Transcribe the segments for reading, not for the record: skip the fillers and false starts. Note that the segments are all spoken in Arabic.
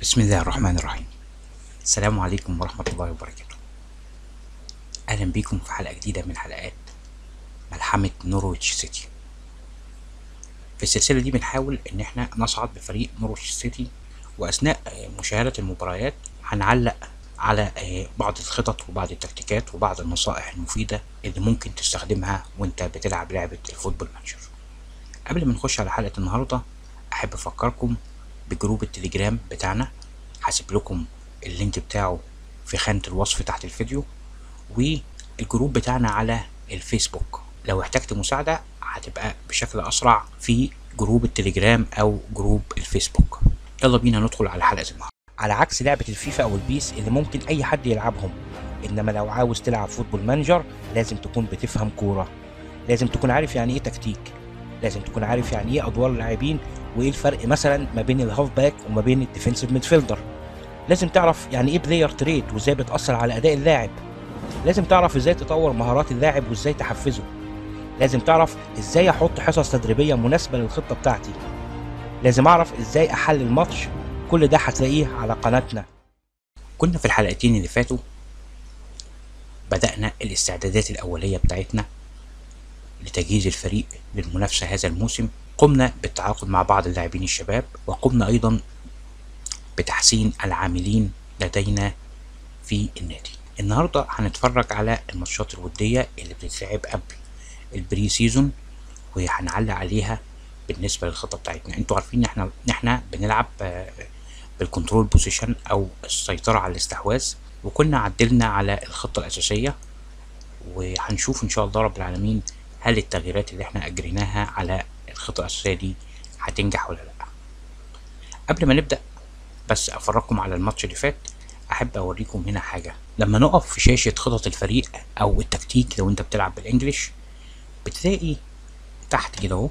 بسم الله الرحمن الرحيم. السلام عليكم ورحمة الله وبركاته. أهلا بكم في حلقة جديدة من حلقات ملحمة نوريتش سيتى. في السلسلة دي بنحاول إن احنا نصعد بفريق نوريتش سيتى، وأثناء مشاهدة المباريات هنعلق على بعض الخطط وبعض التكتيكات وبعض النصائح المفيدة اللي ممكن تستخدمها وانت بتلعب لعبة الفوتبول مانجر. قبل ما نخش على حلقة النهاردة أحب أفكركم بجروب التليجرام بتاعنا، هسيب لكم اللينك بتاعه في خانة الوصف تحت الفيديو، والجروب بتاعنا على الفيسبوك. لو احتجت مساعدة هتبقى بشكل أسرع في جروب التليجرام أو جروب الفيسبوك. يلا بينا ندخل على حلقة النهاردة. على عكس لعبة الفيفا أو البيس اللي ممكن أي حد يلعبهم، إنما لو عاوز تلعب فوتبول مانجر لازم تكون بتفهم كورة، لازم تكون عارف يعني إيه تكتيك، لازم تكون عارف يعني ايه ادوار اللاعبين، وايه الفرق مثلا ما بين الهاف باك وما بين الديفنسيف ميدفيلدر، لازم تعرف يعني ايه بلاير تريت وازاي بتاثر على اداء اللاعب، لازم تعرف ازاي تطور مهارات اللاعب وازاي تحفزه، لازم تعرف ازاي احط حصص تدريبيه مناسبه للخطه بتاعتي، لازم اعرف ازاي احلل ماتش. كل ده هتلاقيه على قناتنا. كنا في الحلقتين اللي فاتوا بدأنا الاستعدادات الاوليه بتاعتنا لتجهيز الفريق للمنافسة هذا الموسم. قمنا بالتعاقد مع بعض اللاعبين الشباب، وقمنا أيضا بتحسين العاملين لدينا في النادي. النهاردة هنتفرج على الماتشات الودية اللي بتتلعب قبل البري سيزون، وهنعلق عليها بالنسبة للخطة بتاعتنا. انتوا عارفين احنا بنلعب بالكنترول بوزيشن أو السيطرة على الاستحواذ، وكنا عدلنا على الخطة الأساسية، وهنشوف إن شاء الله رب العالمين هل التغييرات اللي احنا اجريناها على الخطة الاساسية دي هتنجح ولا لا. قبل ما نبدأ بس افرجكم على الماتش اللي فات. احب اوريكم هنا حاجة. لما نقف في شاشة خطط الفريق او التكتيك لو انت بتلعب بالانجليش، بتلاقي تحت كده اهو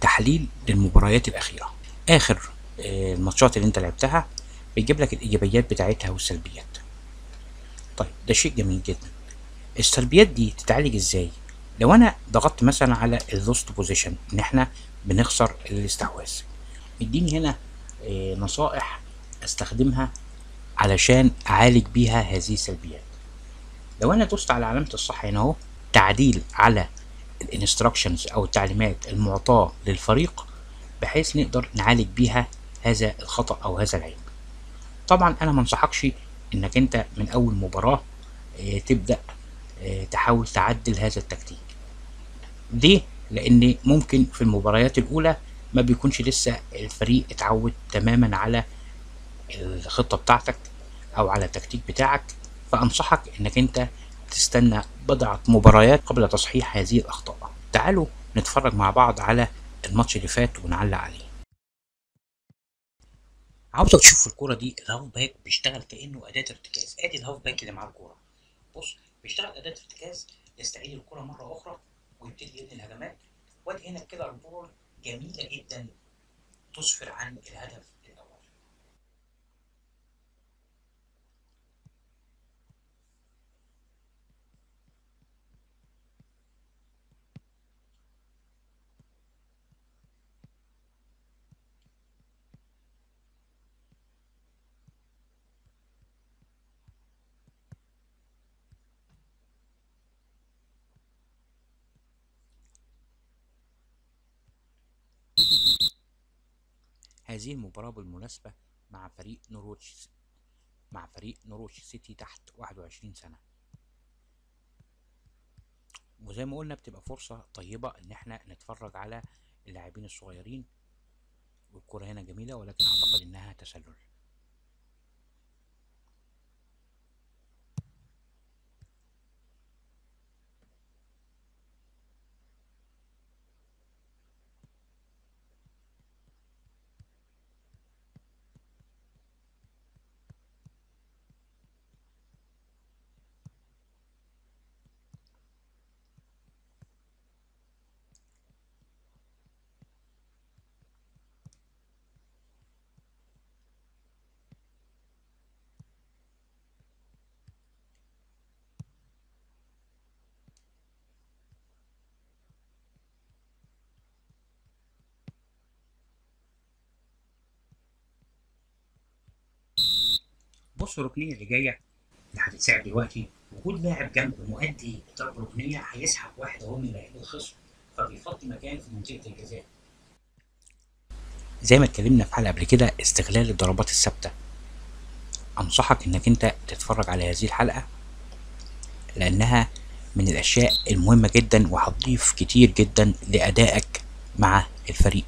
تحليل للمباريات الاخيرة، اخر الماتشات اللي انت لعبتها، بيجيب لك الايجابيات بتاعتها والسلبيات. طيب ده شيء جميل جدا. السلبيات دي تتعالج ازاي؟ لو انا ضغطت مثلا على اللوست بوزيشن ان احنا بنخسر الاستحواذ، يديني هنا نصائح استخدمها علشان اعالج بيها هذه السلبيات. لو انا دوست على علامة الصح هنا اهو، تعديل على الانستراكشنز او التعليمات المعطاة للفريق بحيث نقدر نعالج بيها هذا الخطأ او هذا العيب. طبعا انا ما انصحكش انك انت من اول مباراة تبدأ تحاول تعدل هذا التكتيك. ليه؟ لان ممكن في المباريات الاولى ما بيكونش لسه الفريق اتعود تماما على الخطة بتاعتك او على التكتيك بتاعك، فانصحك انك انت تستنى بضعة مباريات قبل تصحيح هذه الاخطاء. تعالوا نتفرج مع بعض على الماتش اللي فات ونعلق عليه. عاوزك تشوف الكرة دي، الهاف باك بيشتغل كانه اداة ارتكاز. ادي الهاف باك اللي مع الكرة، بص بيشتغل اداه ارتكاز، يستعيد الكره مره اخرى ويبتدي يبني الهجمات. وادي هنا كده عبور جميله جدا تسفر عن الهدف الاول. هذه المباراة بالمناسبة مع فريق نوريتش سيتى تحت 21 سنة، وزي ما قلنا بتبقى فرصة طيبة ان احنا نتفرج على اللاعبين الصغيرين. والكرة هنا جميلة، ولكن اعتقد انها تسلل. بص الركنيه اللي جايه اللي هتتساعد دلوقتي، وجود لاعب جنبه مؤدي ضربه ركنيه هيسحب واحد اهو من لعيبه الخصم، فبيفضي مكان في منطقه الجزاء. زي ما اتكلمنا في حلقه قبل كده استغلال الضربات الثابته، انصحك انك انت تتفرج على هذه الحلقه لانها من الاشياء المهمه جدا وهتضيف كتير جدا لادائك مع الفريق.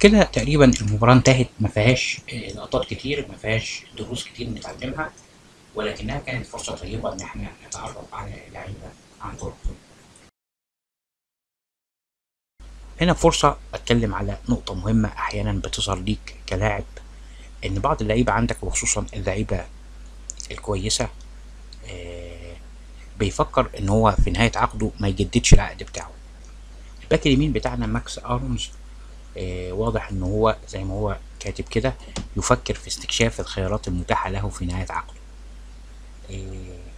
كده تقريبا المباراة انتهت، ما فيهاش لقطات كتير، ما فيهاش دروس كتير نتعلمها، ولكنها كانت فرصة طيبة ان احنا نتعرف على اللعيبة عن طرقهم. هنا فرصة اتكلم على نقطة مهمة احيانا بتظهر ليك كلاعب، ان بعض اللعيبة عندك وخصوصا اللعيبة الكويسة بيفكر ان هو في نهاية عقده ما يجددش العقد بتاعه. الباك اليمين بتاعنا ماكس ارونز واضح ان هو زي ما هو كاتب كده يفكر في استكشاف الخيارات المتاحة له في نهاية عقده.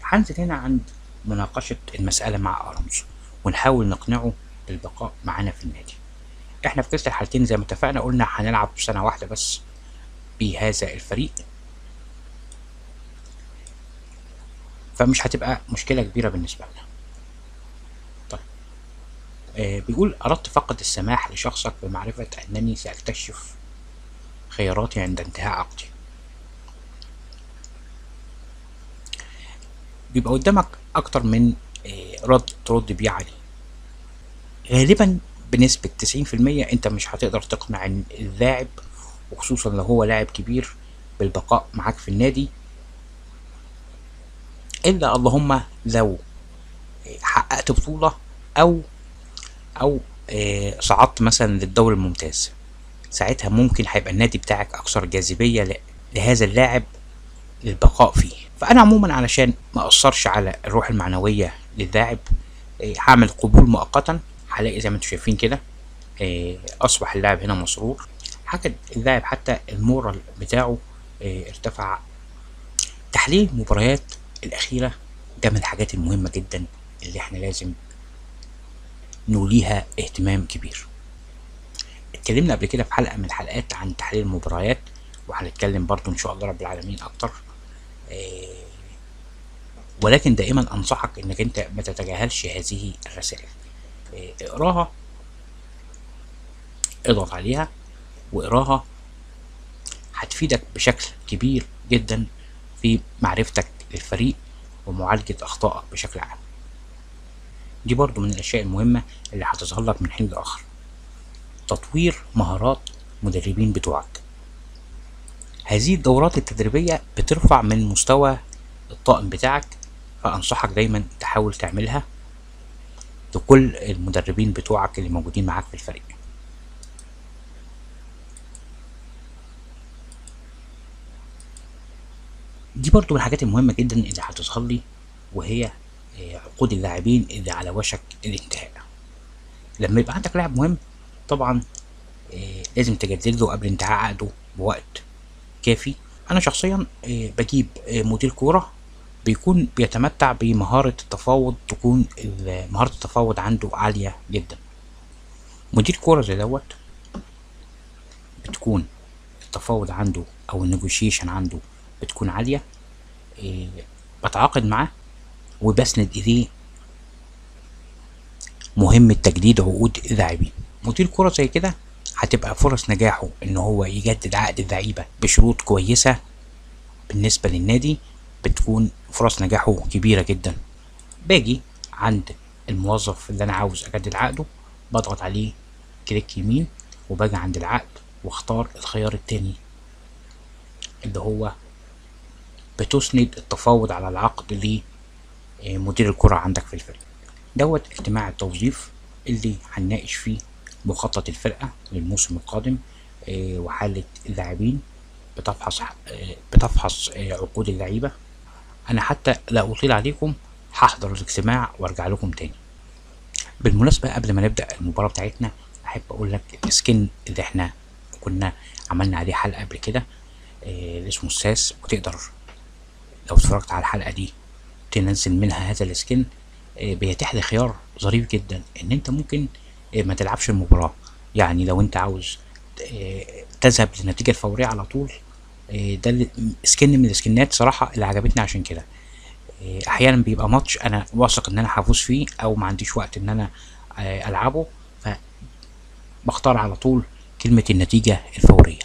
هنزل هنا عند مناقشة المسألة مع ارونز ونحاول نقنعه بالبقاء معانا في النادي. احنا في كلتا الحالتين زي ما اتفقنا قلنا هنلعب سنة واحدة بس بهذا الفريق، فمش هتبقى مشكلة كبيرة بالنسبة لنا. طيب بيقول أردت فقط السماح لشخصك بمعرفة أنني سأكتشف خياراتي عند انتهاء عقدي. بيبقى قدامك أكتر من رد ترد بيه عليه. غالبا بنسبة 90% أنت مش هتقدر تقنع اللاعب وخصوصا لو هو لاعب كبير بالبقاء معاك في النادي، إلا اللهم لو حققت بطولة أو صعدت مثلا للدوري الممتاز، ساعتها ممكن هيبقى النادي بتاعك أكثر جاذبية لهذا اللاعب للبقاء فيه. فأنا عموما علشان ما أثرش على الروح المعنوية لللاعب هعمل قبول مؤقتا. هلاقي زي ما انتم شايفين كده أصبح اللاعب هنا مسرور، حكى اللاعب حتى المورال بتاعه ارتفع. تحليل المباريات الأخيرة ده من الحاجات المهمة جدا اللي احنا لازم نوليها اهتمام كبير. اتكلمنا قبل كده في حلقة من الحلقات عن تحليل المباريات، وهنتكلم برضو ان شاء الله رب العالمين اكتر، ولكن دائما انصحك انك انت ما تتجاهلش هذه الرسائل. اقراها، اضغط عليها واقراها، هتفيدك بشكل كبير جدا في معرفتك للفريق ومعالجة أخطائك بشكل عام. دي برضو من الأشياء المهمة اللي هتظهر لك من حين لآخر. تطوير مهارات مدربين بتوعك. هذه الدورات التدريبية بترفع من مستوى الطاقم بتاعك، فأنصحك دايما تحاول تعملها لكل المدربين بتوعك اللي موجودين معاك في الفريق. دي برضو من الحاجات المهمة جدا اللي هتظهر لي، وهي عقود اللاعبين اللي على وشك الانتهاء. لما يبقى عندك لاعب مهم طبعا لازم تجدد له قبل انتهاء عقده بوقت كافي. انا شخصيا بجيب مدير كورة بيكون بيتمتع بمهارة التفاوض، تكون مهارة التفاوض عنده عالية جدا. مدير كورة زي دوت بتكون التفاوض عنده او النيجوشيشن عنده بتكون عالية. بتعاقد معاه وبسند إيديه مهمة تجديد عقود اللاعبين. مدير كرة زي كده هتبقى فرص نجاحه إن هو يجدد عقد اللعيبة بشروط كويسة بالنسبة للنادي، بتكون فرص نجاحه كبيرة جدا. باجي عند الموظف اللي أنا عاوز أجدد عقده، بضغط عليه كليك يمين وباجي عند العقد واختار الخيار التاني اللي هو بتسند التفاوض على العقد لمدير الكرة عندك في الفريق. دوت اجتماع التوظيف اللي هنناقش فيه مخطط الفرقة للموسم القادم وحالة اللاعبين، بتفحص عقود اللعيبة. انا حتى لا اطيل عليكم هحضر الاجتماع وارجع لكم تاني. بالمناسبة قبل ما نبدأ المباراة بتاعتنا احب اقول لك السكن اللي احنا كنا عملنا عليه حلقة قبل كده اسمه الساس، وتقدر لو اتفرجت على الحلقة دي تنزل منها هذا السكن. بيتيح لي خيار ظريف جدا ان انت ممكن ما تلعبش المباراة، يعني لو انت عاوز تذهب للنتيجه الفوريه على طول. ده سكن من السكنات صراحه اللي عجبتني، عشان كده احيانا بيبقى ماتش انا واثق ان انا هفوز فيه او ما عنديش وقت ان انا العبه، فبختار على طول كلمه النتيجه الفوريه.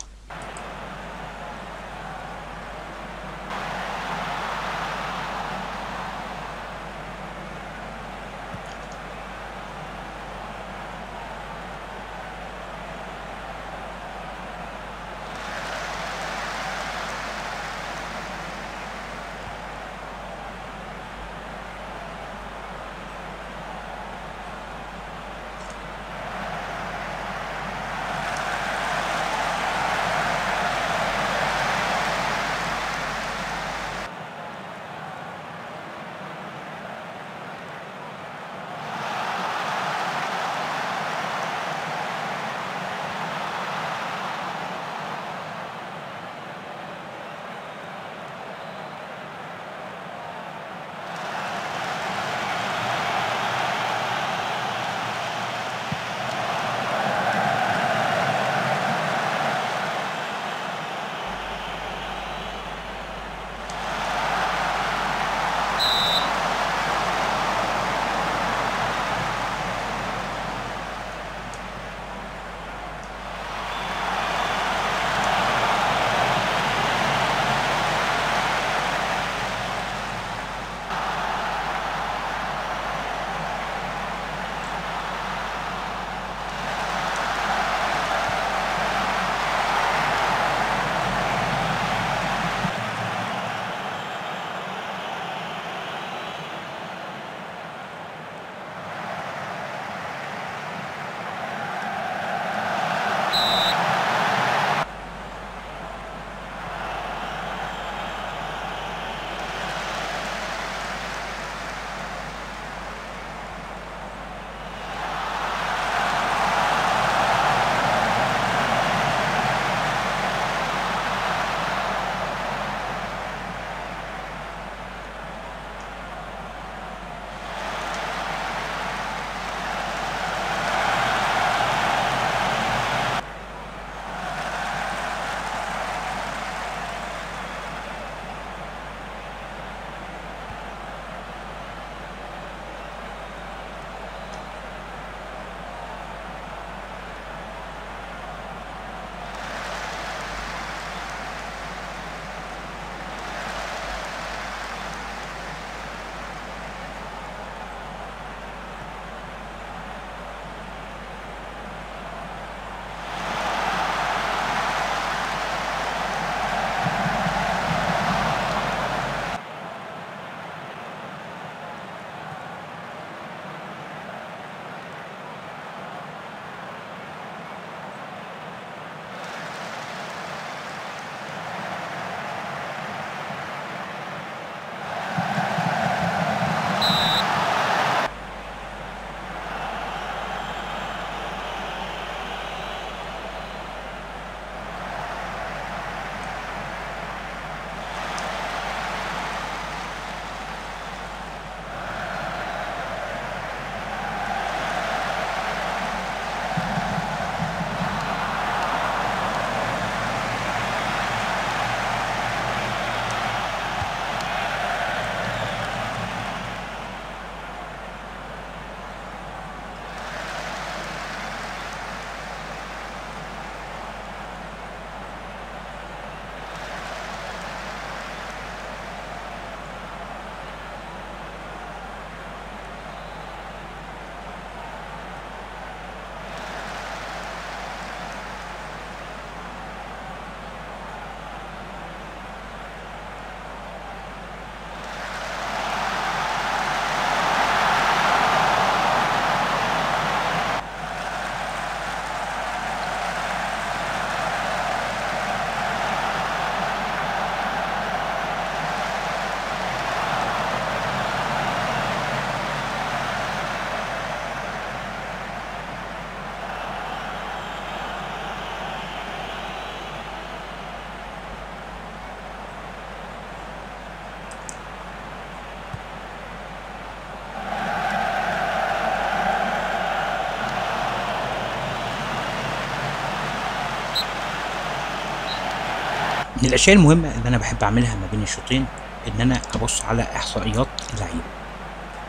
من الاشياء المهمه اللي انا بحب اعملها ما بين الشوطين ان انا ابص على احصائيات اللعيبه.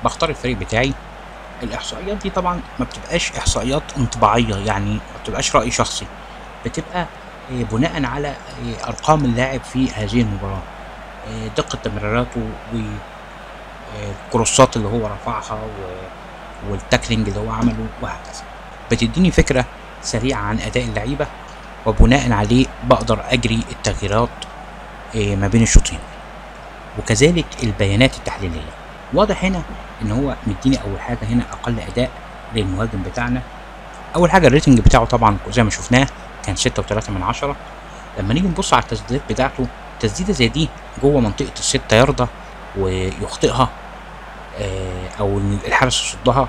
بختار الفريق بتاعي، الاحصائيات دي طبعا ما بتبقاش احصائيات انطباعيه، يعني ما بتبقاش راي شخصي، بتبقى بناء على ارقام اللاعب في هذه المباراه، دقه تمريراته والكروسات اللي هو رفعها والتاكلينج اللي هو عمله وهكذا. بتديني فكره سريعه عن اداء اللعيبه وبناء عليه بقدر اجري التغييرات ما بين الشوطين، وكذلك البيانات التحليليه. واضح هنا ان هو مديني اول حاجه هنا اقل اداء للمهاجم بتاعنا. اول حاجه الريتنج بتاعه طبعا زي ما شفناه كان 6.3 من 10. لما نيجي نبص على التسديدات بتاعته، تسديده زي دي جوه منطقه ال6 يارده ويخطئها او الحارس يصدها،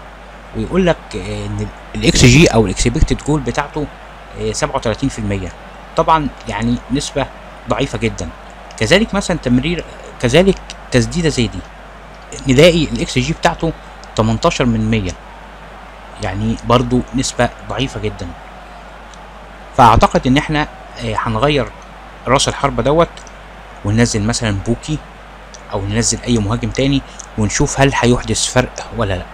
ويقول لك ان الاكس جي او الاكسبكتد جول بتاعته 37%، طبعا يعني نسبه ضعيفه جدا. كذلك مثلا تمرير، كذلك تسديده زي دي نلاقي الاكس جي بتاعته 18 من 100، يعني برضو نسبه ضعيفه جدا. فاعتقد ان احنا هنغير راس الحربه دوت وننزل مثلا بوكي او ننزل اي مهاجم تاني ونشوف هل هيحدث فرق ولا لا.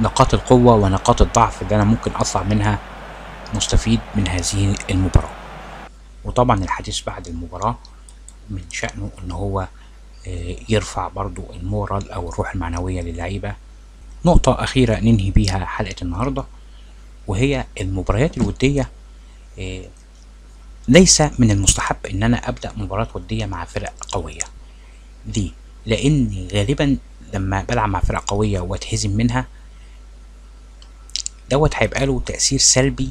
نقاط القوة ونقاط الضعف اللي أنا ممكن أطلع منها مستفيد من هذه المباراة. وطبعا الحديث بعد المباراة من شأنه إن هو يرفع برضو المورال أو الروح المعنوية للعيبة. نقطة أخيرة ننهي بيها حلقة النهاردة وهي المباريات الودية. ليس من المستحب إن أنا أبدأ مباراة ودية مع فرق قوية. ليه؟ لأن غالبا لما بلعب مع فرق قوية واتهزم منها دوت هيبقى له تأثير سلبي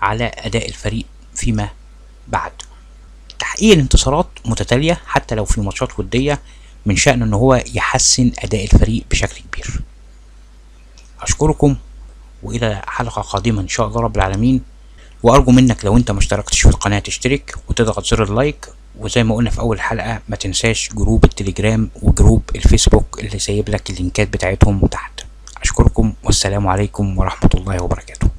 على أداء الفريق فيما بعد. تحقيق الانتصارات متتالية حتى لو في ماتشات ودية من شأنه إن هو يحسن أداء الفريق بشكل كبير. أشكركم وإلى حلقة قادمة إن شاء الله رب العالمين. وأرجو منك لو أنت ما اشتركتش في القناة تشترك وتضغط زر اللايك، وزي ما قلنا في أول حلقة ما تنساش جروب التليجرام وجروب الفيسبوك اللي سايب لك اللينكات بتاعتهم تحت. أشكركم والسلام عليكم ورحمة الله وبركاته.